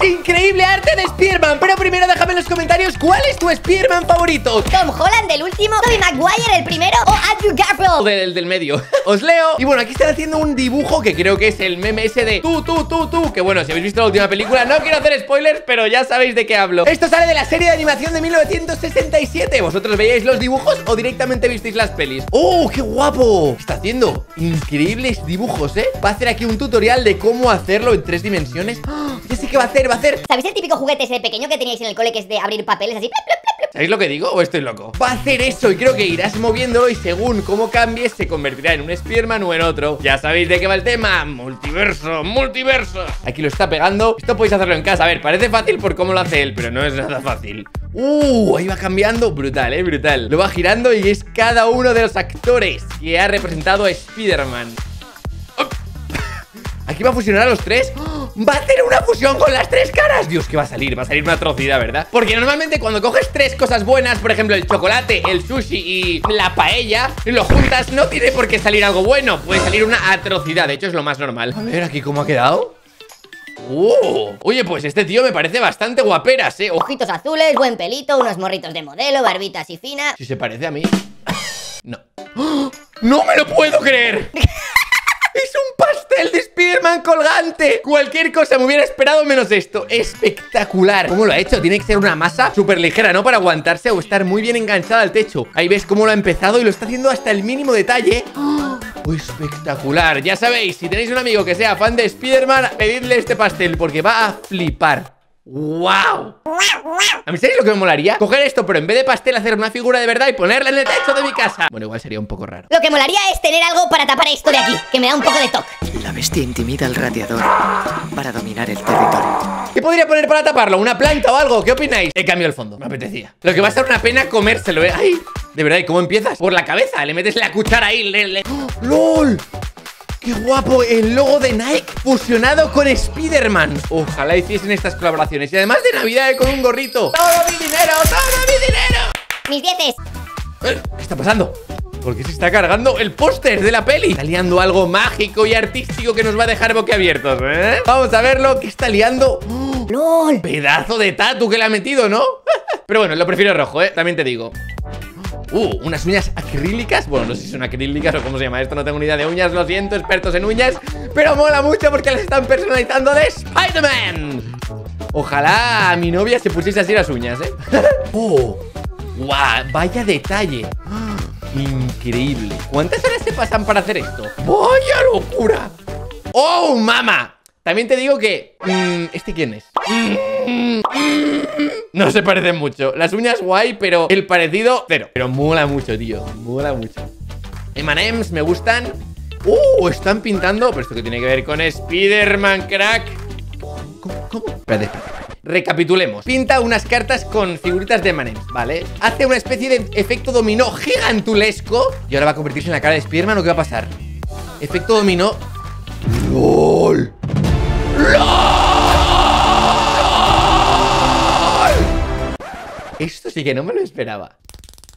¡Qué increíble arte de Spider-Man! Pero primero déjame en los comentarios cuál es tu Spider-Man favorito. Tom Holland, el último, Tobey Maguire, el primero, o Andrew Garfield, del medio. Os leo. Y bueno, aquí están haciendo un dibujo que creo que es el meme ese de tú. Que bueno, si habéis visto la última película, no quiero hacer spoilers, pero ya sabéis de qué hablo. Esto sale de la serie de animación de 1967. ¿Vosotros veíais los dibujos o directamente visteis las pelis? ¡Oh, qué guapo! Está haciendo increíbles dibujos, ¿eh? Va a hacer aquí un tutorial de cómo hacerlo en 3 dimensiones. ¡Oh! Ya sé qué va a hacer, ¿Sabéis el típico juguete ese pequeño que teníais en el cole que es de abrir papeles así? ¿Sabéis lo que digo o estoy loco? Va a hacer eso y creo que irás moviéndolo y según cómo cambies se convertirá en un Spider-Man o en otro. Ya sabéis de qué va el tema. Multiverso, multiverso. Aquí lo está pegando. Esto podéis hacerlo en casa. A ver, parece fácil por cómo lo hace él, pero no es nada fácil. Ahí va cambiando. Brutal, brutal. Lo va girando y es cada uno de los actores que ha representado a Spider-Man. ¡Oh! Aquí va a fusionar a los tres. Va a hacer una fusión con las 3 caras. Dios, que va a salir una atrocidad, ¿verdad? Porque normalmente cuando coges 3 cosas buenas, por ejemplo, el chocolate, el sushi y la paella, y lo juntas, no tiene por qué salir algo bueno. Puede salir una atrocidad, de hecho es lo más normal. A ver aquí cómo ha quedado. Oye, pues este tío me parece bastante guaperas, ¿eh? Ojitos azules, buen pelito, unos morritos de modelo, barbita así fina. Si se parece a mí. No. ¡No me lo puedo creer! ¡Es un pastel de Spider-Man colgante! Cualquier cosa me hubiera esperado menos esto. ¡Espectacular! ¿Cómo lo ha hecho? Tiene que ser una masa súper ligera, ¿no? Para aguantarse o estar muy bien enganchada al techo. Ahí ves cómo lo ha empezado y lo está haciendo hasta el mínimo detalle. ¡Oh! ¡Espectacular! Ya sabéis, si tenéis un amigo que sea fan de Spider-Man, pedidle este pastel porque va a flipar. ¡Wow! ¿A mí sabéis lo que me molaría? Coger esto, pero en vez de pastel hacer una figura de verdad y ponerla en el techo de mi casa. Bueno, igual sería un poco raro. Lo que molaría es tener algo para tapar esto de aquí, que me da un poco de toque. La bestia intimida al radiador para dominar el territorio. ¿Qué podría poner para taparlo? ¿Una planta o algo? ¿Qué opináis? He cambiado el fondo, me apetecía. Lo que va a ser una pena comérselo, ¿eh? ¡Ay! De verdad, ¿y cómo empiezas? Por la cabeza, le metes la cuchara ahí. ¡Oh, LOL! ¡Qué guapo! El logo de Nike fusionado con Spider-Man. Ojalá hiciesen estas colaboraciones. Y además de Navidad, con un gorrito. ¡Todo mi dinero! ¡Todo mi dinero! ¡Mis dieces! ¿Qué está pasando? ¿Por qué se está cargando el póster de la peli? Está liando algo mágico y artístico que nos va a dejar boquiabiertos, ¿eh? Vamos a verlo. ¿Qué está liando? ¡Oh, LOL! Pedazo de tatu que le ha metido, ¿no? Pero bueno, lo prefiero rojo, ¿eh? También te digo. Unas uñas acrílicas. Bueno, no sé si son acrílicas o cómo se llama esto. No tengo ni idea de uñas, lo siento, expertos en uñas. Pero mola mucho porque las están personalizando de Spider-Man. Ojalá a mi novia se pusiese así las uñas, ¿eh? ¡Guau! Vaya detalle. Increíble. ¿Cuántas horas se pasan para hacer esto? ¡Vaya locura! ¡Oh, mamá! También te digo que... ¿este quién es? No se parecen mucho. Las uñas guay, pero el parecido cero. Pero mola mucho, tío. Mola mucho. M&M's me gustan. Están pintando. Pero esto que tiene que ver con Spider-Man, crack. ¿Cómo? Espérate. Recapitulemos. Pinta unas cartas con figuritas de M&M's, ¿vale? Hace una especie de efecto dominó gigantulesco. Y ahora va a convertirse en la cara de Spider-Man. ¿O qué va a pasar? Efecto dominó. ¡LOL! ¡LOL! Esto sí que no me lo esperaba.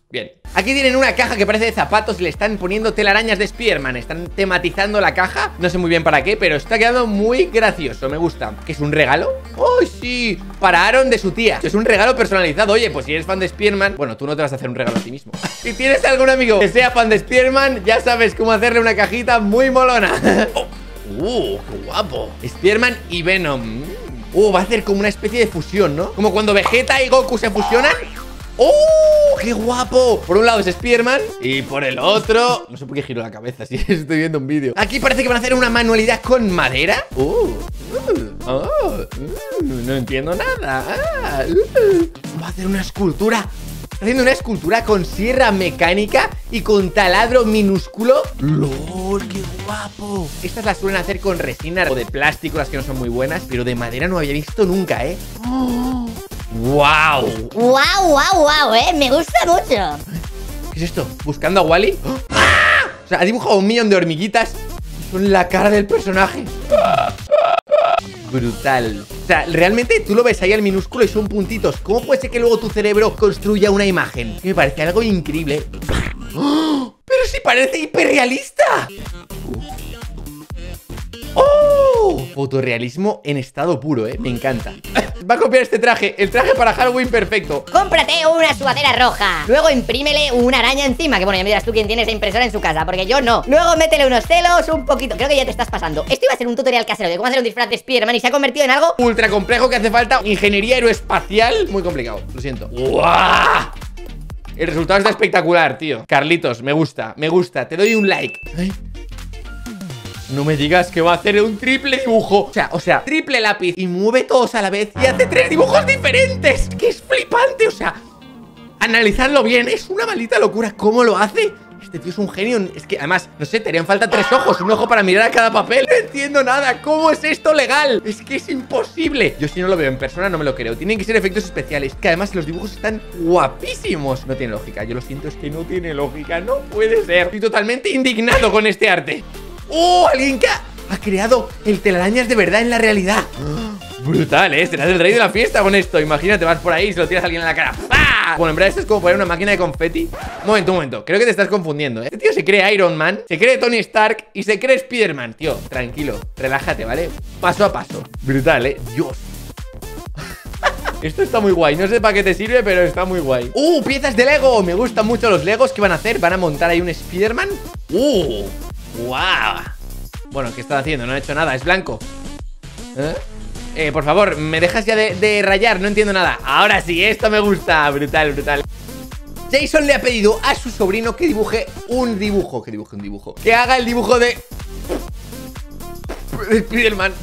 Bien. Aquí tienen una caja que parece de zapatos y le están poniendo telarañas de Spider-Man. Están tematizando la caja. No sé muy bien para qué, pero está quedando muy gracioso. Me gusta. ¿Qué es un regalo? ¡Oh, sí! Para Aaron de su tía. Es un regalo personalizado. Oye, pues si eres fan de Spider-Man... Bueno, tú no te vas a hacer un regalo a ti mismo. Si tienes algún amigo que sea fan de Spider-Man, ya sabes cómo hacerle una cajita muy molona. ¡Qué guapo! Spider-Man y Venom. Va a hacer como una especie de fusión, ¿no? Como cuando Vegeta y Goku se fusionan. ¡Oh, qué guapo! Por un lado es Spider-Man y por el otro... No sé por qué giro la cabeza, si estoy viendo un vídeo. Aquí parece que van a hacer una manualidad con madera. No entiendo nada. Va a hacer una escultura. Está haciendo una escultura con sierra mecánica y con taladro minúsculo. ¡Lol, qué guapo! Estas las suelen hacer con resina o de plástico, las que no son muy buenas, pero de madera no había visto nunca, ¿eh? ¡Wow! ¡Wow, eh! Me gusta mucho. ¿Qué es esto? ¿Buscando a Wall-E? O sea, ha dibujado 1.000.000 de hormiguitas. Son la cara del personaje. Brutal. O sea, realmente tú lo ves ahí al minúsculo y son puntitos. ¿Cómo puede ser que luego tu cerebro construya una imagen? Que me parece algo increíble. ¡Pero sí parece hiperrealista! fotorrealismo en estado puro, me encanta. Va a copiar este traje, el traje para Halloween perfecto. Cómprate una sudadera roja, luego imprímele una araña encima, que bueno, ya me dirás tú quién tiene esa impresora en su casa, porque yo no. Luego métele unos celos, un poquito, creo que ya te estás pasando. Esto iba a ser un tutorial casero de cómo hacer un disfraz de Spider-Man y se ha convertido en algo ultra complejo que hace falta ingeniería aeroespacial. Muy complicado, lo siento. ¡Guau! El resultado está espectacular, tío. Carlitos, me gusta, te doy un like. Ay. No me digas que va a hacer un triple dibujo. O sea, triple lápiz. Y mueve todos a la vez y hace 3 dibujos diferentes. Que es flipante, o sea, analizadlo bien, es una maldita locura. ¿Cómo lo hace? Este tío es un genio. Es que además, no sé, te harían falta 3 ojos. Un ojo para mirar a cada papel. No entiendo nada, ¿cómo es esto legal? Es que es imposible. Yo si no lo veo en persona no me lo creo. Tienen que ser efectos especiales, que además los dibujos están guapísimos. No tiene lógica, yo lo siento, es que no tiene lógica. No puede ser, estoy totalmente indignado con este arte. ¡Oh! Alguien que ha creado el telarañas de verdad en la realidad. ¡Oh! Brutal, ¿eh? Serás el rey de la fiesta con esto. Imagínate, vas por ahí y se lo tiras a alguien en la cara. ¡Pah! Bueno, en verdad esto es como poner una máquina de confeti. Un momento, creo que te estás confundiendo, ¿eh? Este tío se cree Iron Man, se cree Tony Stark y se cree Spider-Man. Tío, tranquilo, relájate, ¿vale? Paso a paso. Brutal, ¿eh? Dios. Esto está muy guay, no sé para qué te sirve, pero está muy guay. ¡Uh! Piezas de Lego. Me gustan mucho los Legos. ¿Qué van a hacer? ¿Van a montar ahí un Spider-Man? ¡Uh! ¡Guau! Bueno, ¿qué están haciendo? No han hecho nada, es blanco. ¿Eh? Por favor, me dejas ya de rayar, no entiendo nada. Ahora sí, esto me gusta, brutal, brutal. Jason le ha pedido a su sobrino que dibuje un dibujo. Que dibuje un dibujo. Que haga el dibujo de... Spider-Man.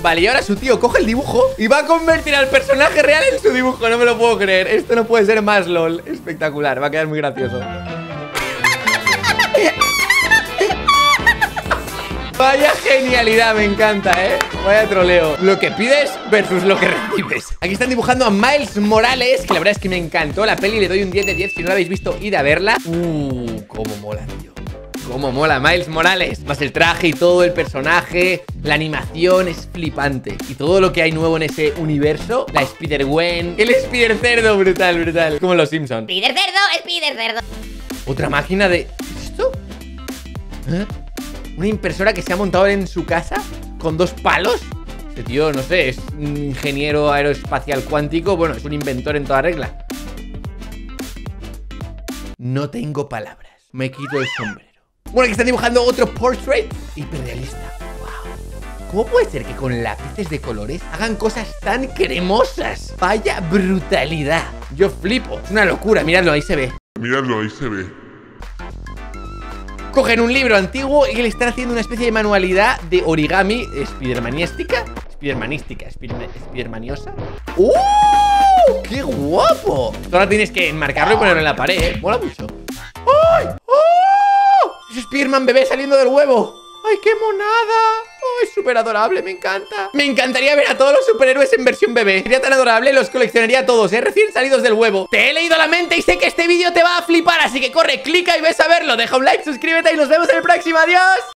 Vale, y ahora su tío coge el dibujo y va a convertir al personaje real en su dibujo. No me lo puedo creer, esto no puede ser más LOL. Espectacular, va a quedar muy gracioso. Vaya genialidad, me encanta, vaya troleo. Lo que pides versus lo que recibes. Aquí están dibujando a Miles Morales, que la verdad es que me encantó la peli, le doy un 10 de 10. Si no la habéis visto, id a verla. Cómo mola, tío. Cómo mola Miles Morales. Más el traje y todo, el personaje, la animación es flipante. Y todo lo que hay nuevo en ese universo. La Spider-Gwen, el Spider-Cerdo, brutal, brutal. Como los Simpsons. Spider-Cerdo, Spider-Cerdo. Otra máquina de... ¿Qué es esto? ¿Eh? Una impresora que se ha montado en su casa con 2 palos. Este tío, no sé, es un ingeniero aeroespacial cuántico. Bueno, es un inventor en toda regla. No tengo palabras. Me quito el sombrero. Bueno, aquí están dibujando otro portrait hiperrealista. Wow. ¿Cómo puede ser que con lápices de colores hagan cosas tan cremosas? Vaya brutalidad. Yo flipo. Es una locura. Miradlo, ahí se ve. Miradlo, ahí se ve. Cogen un libro antiguo y le están haciendo una especie de manualidad de origami spidermaniestica. Spidermanística, spidermaniosa. ¡Uh! ¡Qué guapo! Ahora tienes que enmarcarlo y ponerlo en la pared, Mola mucho. ¡Ay! ¡Oh! Es Spiderman bebé saliendo del huevo. ¡Ay, qué monada! ¡Oh, es súper adorable! ¡Me encanta! Me encantaría ver a todos los superhéroes en versión bebé. Sería tan adorable, los coleccionaría a todos, recién salidos del huevo. Te he leído la mente y sé que este vídeo te va a flipar, así que corre, clica y ves a verlo. Deja un like, suscríbete y nos vemos en el próximo. ¡Adiós!